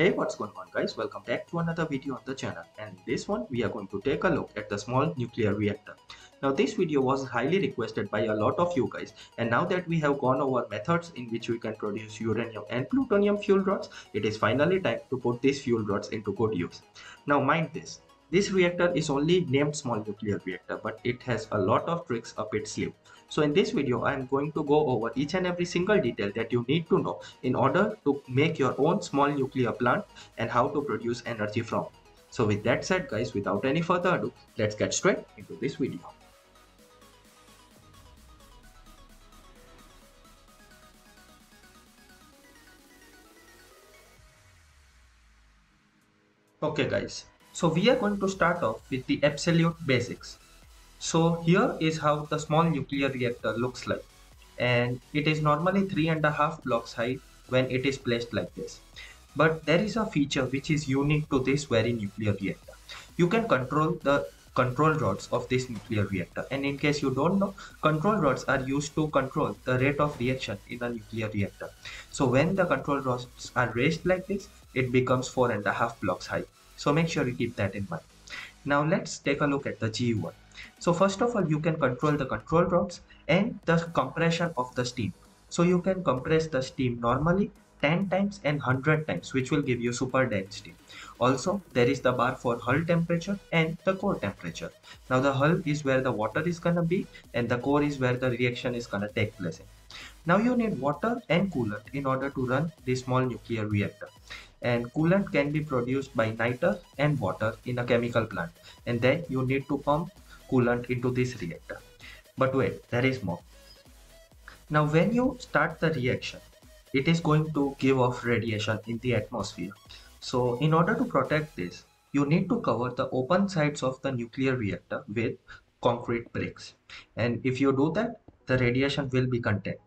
Hey, what's going on guys, welcome back to another video on the channel, and in this one we are going to take a look at the small nuclear reactor. Now this video was highly requested by a lot of you guys, and now that we have gone over methods in which we can produce uranium and plutonium fuel rods, it is finally time to put these fuel rods into good use. Now mind this, this reactor is only named small nuclear reactor, but it has a lot of tricks up its sleeve. So in this video, I am going to go over each and every single detail that you need to know in order to make your own small nuclear plant and how to produce energy from it. So with that said guys, without any further ado, let's get straight into this video. Okay guys, so we are going to start off with the absolute basics. So here is how the small nuclear reactor looks like, and it is normally 3.5 blocks high when it is placed like this. But there is a feature which is unique to this very nuclear reactor. You can control the control rods of this nuclear reactor, and in case you don't know, control rods are used to control the rate of reaction in a nuclear reactor. So when the control rods are raised like this, it becomes 4.5 blocks high. So make sure you keep that in mind. Now let's take a look at the GE1. So first of all, you can control the control rods and the compression of the steam. So you can compress the steam normally 10 times and 100 times, which will give you super dense steam. Also, there is the bar for hull temperature and the core temperature. Now the hull is where the water is gonna be, and the core is where the reaction is gonna take place in. Now you need water and coolant in order to run this small nuclear reactor. And coolant can be produced by niter and water in a chemical plant, and then you need to pump coolant into this reactor. But wait, there is more. Now when you start the reaction, it is going to give off radiation in the atmosphere. So in order to protect this, you need to cover the open sides of the nuclear reactor with concrete bricks, and if you do that, the radiation will be contained.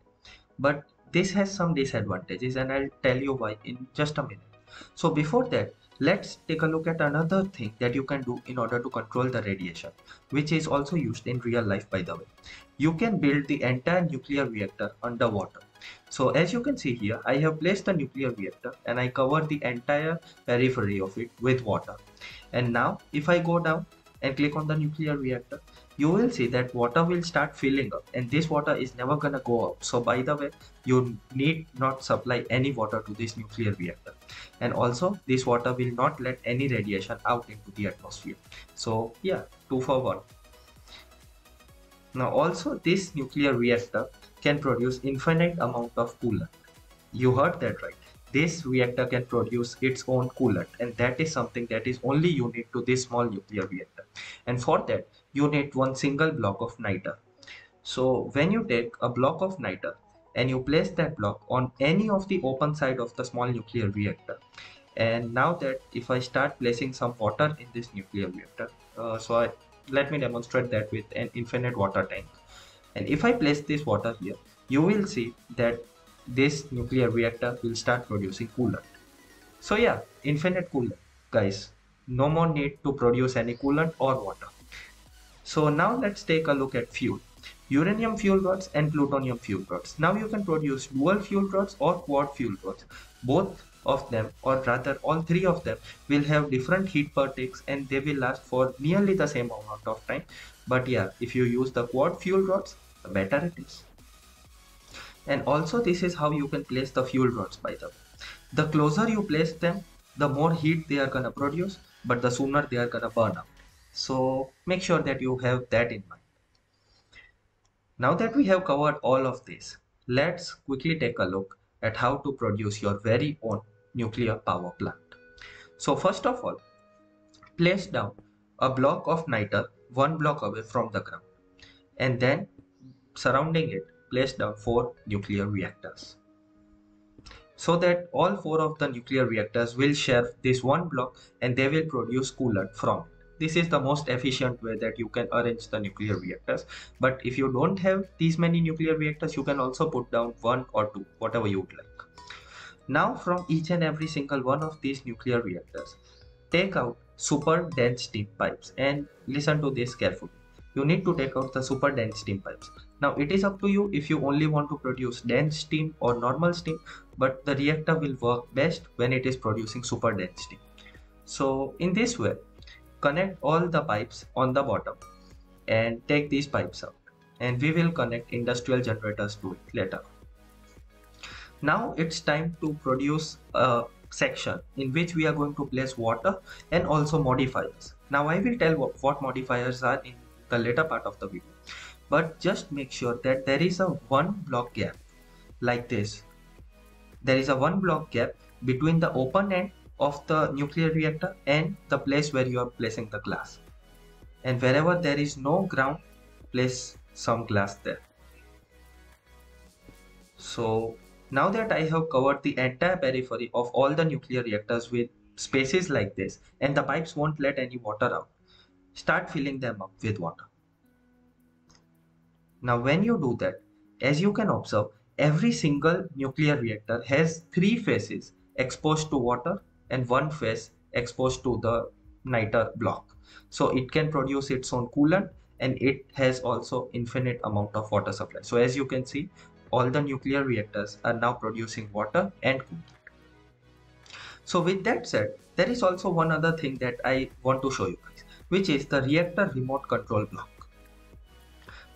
But this has some disadvantages, and I'll tell you why in just a minute. So before that, let's take a look at another thing that you can do in order to control the radiation, which is also used in real life by the way. You can build the entire nuclear reactor underwater. So as you can see here, I have placed the nuclear reactor and I cover the entire periphery of it with water. And now if I go down and click on the nuclear reactor, you will see that water will start filling up, and this water is never gonna go up. So by the way, you need not supply any water to this nuclear reactor, and also this water will not let any radiation out into the atmosphere. So yeah, 2 for 1. Now also, this nuclear reactor can produce infinite amount of coolant. You heard that right. This reactor can produce its own coolant, and that is something that is only unique to this small nuclear reactor. And for that, you need one single block of niter. So when you take a block of niter and you place that block on any of the open side of the small nuclear reactor, and now that if I start placing some water in this nuclear reactor, let me demonstrate that with an infinite water tank. And if I place this water here, you will see that this nuclear reactor will start producing coolant. So yeah, infinite coolant guys, no more need to produce any coolant or water. So now let's take a look at fuel. Uranium fuel rods and plutonium fuel rods. Now you can produce dual fuel rods or quad fuel rods. Both of them, or rather all three of them, will have different heat pertakes, and they will last for nearly the same amount of time. But yeah, if you use the quad fuel rods, the better it is. And also this is how you can place the fuel rods by the way. The closer you place them, the more heat they are gonna produce, but the sooner they are gonna burn out. So make sure that you have that in mind. Now that we have covered all of this, let's quickly take a look at how to produce your very own nuclear power plant. So first of all, place down a block of niter 1 block away from the ground, and then surrounding it, place down 4 nuclear reactors. So that all 4 of the nuclear reactors will share this 1 block, and they will produce coolant from it. This is the most efficient way that you can arrange the nuclear reactors. But if you don't have these many nuclear reactors, you can also put down 1 or 2, whatever you would like. Now from each and every single one of these nuclear reactors, take out super dense steam pipes, and listen to this carefully. you need to take out the super dense steam pipes. Now it is up to you if you only want to produce dense steam or normal steam, but the reactor will work best when it is producing super dense steam. So in this way, connect all the pipes on the bottom and take these pipes out, and we will connect industrial generators to it later. Now it's time to produce a section in which we are going to place water and also modifiers. Now I will tell what modifiers are in the later part of the video, but just make sure that there is a one block gap like this. There is a one block gap between the open end of the nuclear reactor and the place where you are placing the glass, and wherever there is no ground, place some glass there. So now that I have covered the entire periphery of all the nuclear reactors with spaces like this, and the pipes won't let any water out, start filling them up with water. Now when you do that, as you can observe, every single nuclear reactor has three faces exposed to water and one face exposed to the niter block, so it can produce its own coolant, and it has also infinite amount of water supply. So as you can see, all the nuclear reactors are now producing water and coolant. So with that said, there is also one other thing that I want to show you guys, which is the reactor remote control block.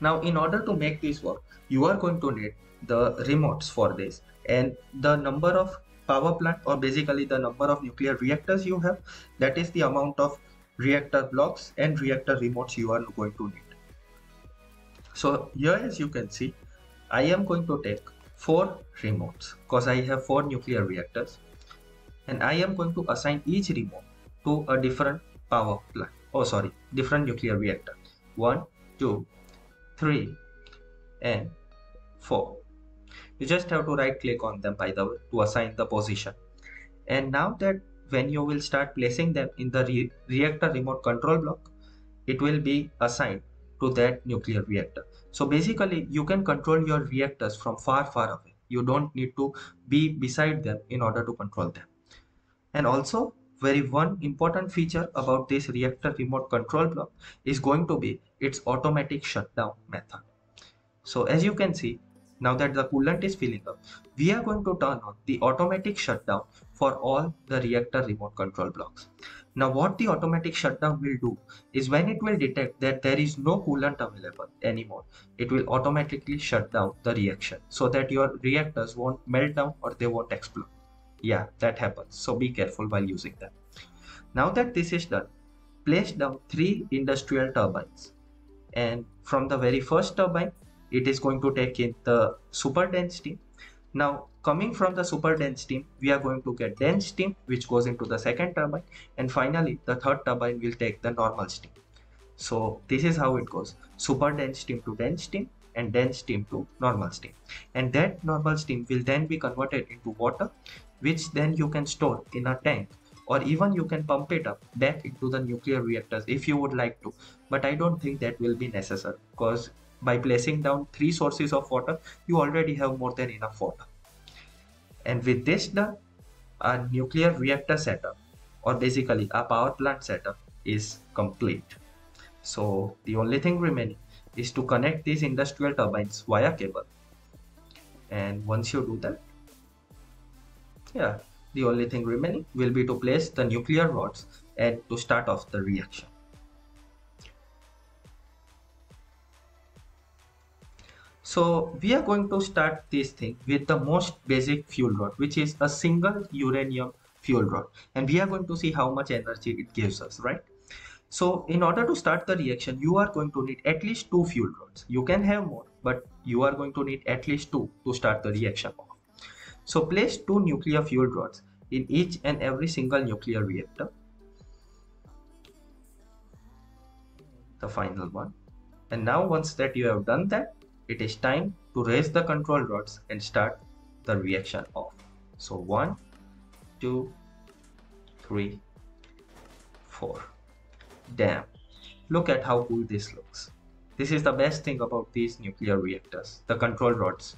Now in order to make this work, you are going to need the remotes for this, and the number of power plant, or basically the number of nuclear reactors you have, that is the amount of reactor blocks and reactor remotes you are going to need. So here, as you can see, I am going to take 4 remotes because I have 4 nuclear reactors, and I am going to assign each remote to a different power plant, different nuclear reactor. 1, 2, 3 and 4. You just have to right click on them, by the way, to assign the position. And now that when you will start placing them in the reactor remote control block, it will be assigned to that nuclear reactor. So basically you can control your reactors from far away. You don't need to be beside them in order to control them. And also one important feature about this reactor remote control block is going to be its automatic shutdown method. So as you can see, now that the coolant is filling up, we are going to turn on the automatic shutdown for all the reactor remote control blocks. Now what the automatic shutdown will do is, when it will detect that there is no coolant available anymore, it will automatically shut down the reaction so that your reactors won't melt down or they won't explode. Yeah, that happens, so be careful while using them. Now that this is done, place down 3 industrial turbines, and from the very first turbine, it is going to take in the super dense steam. Now coming from the super dense steam, we are going to get dense steam, which goes into the second turbine, and finally the third turbine will take the normal steam. So this is how it goes: super dense steam to dense steam, and dense steam to normal steam, and that normal steam will then be converted into water, which then you can store in a tank, or even you can pump it up back into the nuclear reactors if you would like to, but I don't think that will be necessary, because by placing down 3 sources of water, you already have more than enough water. And with this done, our nuclear reactor setup, or basically our power plant setup, is complete. So the only thing remaining is to connect these industrial turbines via cable. And once you do that, yeah, the only thing remaining will be to place the nuclear rods and to start off the reaction. So we are going to start this thing with the most basic fuel rod, which is a single uranium fuel rod, and we are going to see how much energy it gives us, right? So in order to start the reaction, you are going to need at least 2 fuel rods. You can have more, but you are going to need at least 2 to start the reaction off. So place 2 nuclear fuel rods in each and every single nuclear reactor, the final one. And now once that you have done that, it is time to raise the control rods and start the reaction off. So 1, 2, 3, 4. Damn, look at how cool this looks. This is the best thing about these nuclear reactors, the control rods.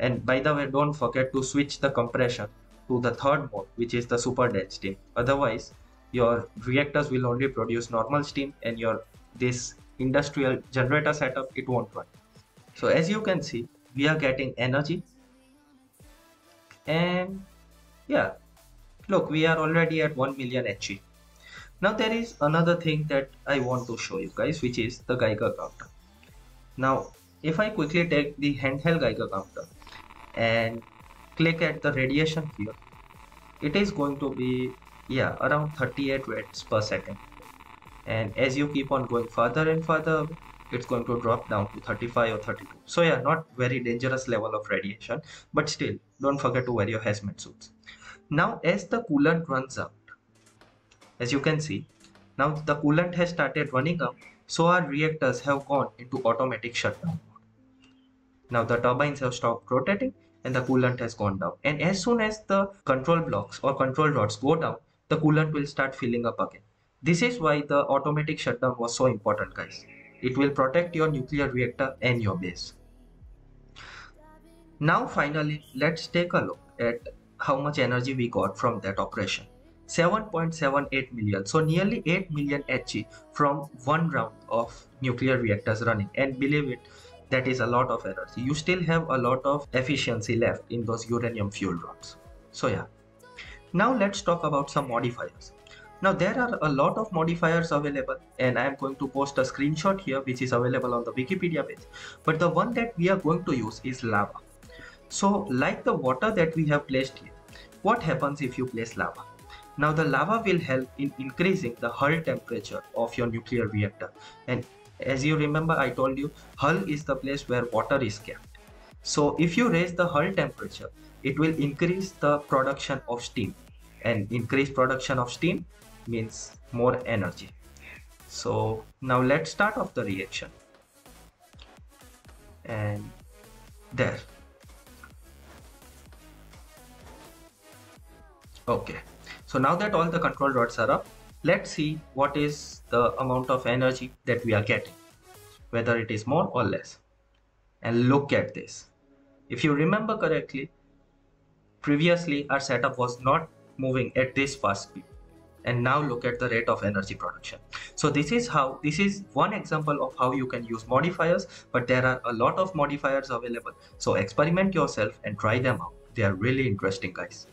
And by the way, don't forget to switch the compression to the third mode, which is the super dense steam. Otherwise, your reactors will only produce normal steam, and your this industrial generator setup, it won't run. So as you can see, we are getting energy, and yeah, look, we are already at 1 million HE. Now there is another thing that I want to show you guys, which is the Geiger counter. Now if I quickly take the handheld Geiger counter and click at the radiation here, it is going to be, yeah, around 38 watts per second, and as you keep on going further and further, it's going to drop down to 35 or 32. So yeah, not very dangerous level of radiation, but still don't forget to wear your hazmat suits. Now as the coolant runs out, as you can see, now the coolant has started running out, so our reactors have gone into automatic shutdown mode. Now the turbines have stopped rotating and the coolant has gone down, and as soon as the control blocks or control rods go down, the coolant will start filling up again. This is why the automatic shutdown was so important, guys. It will protect your nuclear reactor and your base. Now finally, let's take a look at how much energy we got from that operation. 7.78 million, so nearly 8 million HE from one round of nuclear reactors running, and believe it, that is a lot of energy. You still have a lot of efficiency left in those uranium fuel rods. So yeah, now let's talk about some modifiers. Now there are a lot of modifiers available, and I am going to post a screenshot here which is available on the Wikipedia page, but the one that we are going to use is lava. So like the water that we have placed here, what happens if you place lava? Now the lava will help in increasing the hull temperature of your nuclear reactor, and as you remember, I told you hull is the place where water is kept. So if you raise the hull temperature, it will increase the production of steam, and increased production of steam means more energy. So now let's start off the reaction, and there, okay, so now that all the control rods are up, let's see what is the amount of energy that we are getting, whether it is more or less. And look at this. If you remember correctly, previously our setup was not moving at this fast speed, and now look at the rate of energy production. So this is one example of how you can use modifiers, but there are a lot of modifiers available, so experiment yourself and try them out. They are really interesting, guys.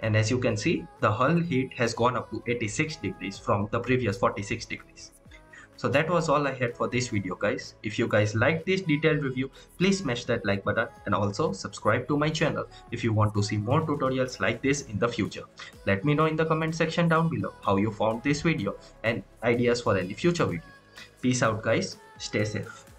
And as you can see, the hull heat has gone up to 86 degrees from the previous 46 degrees. So that was all I had for this video, guys. If you guys liked this detailed review, please smash that like button, and also subscribe to my channel if you want to see more tutorials like this in the future. Let me know in the comment section down below how you found this video and ideas for any future video. Peace out, guys. Stay safe.